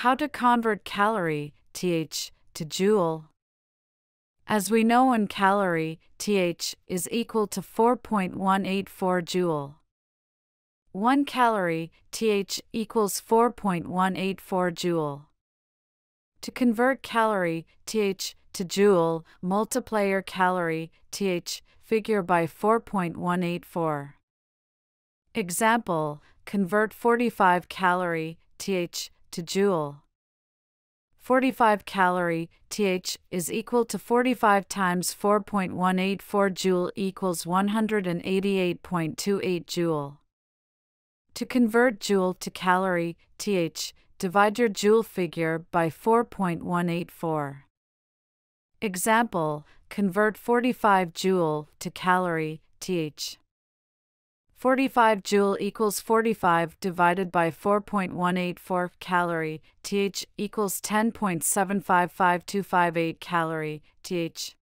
How to convert calorie, TH, to joule. As we know, in calorie, TH, is equal to 4.184 joule. 1 calorie, TH, equals 4.184 joule. To convert calorie, TH, to joule, multiply your calorie, TH, figure by 4.184. Example, convert 45 calorie, TH, to joule. 45 calorie, TH, is equal to 45 times 4.184 joule equals 188.28 joule. To convert joule to calorie, TH, divide your joule figure by 4.184. Example, convert 45 joule to calorie, TH. 45 joule equals 45 divided by 4.184 calorie, TH, equals 10.755258 calorie, TH.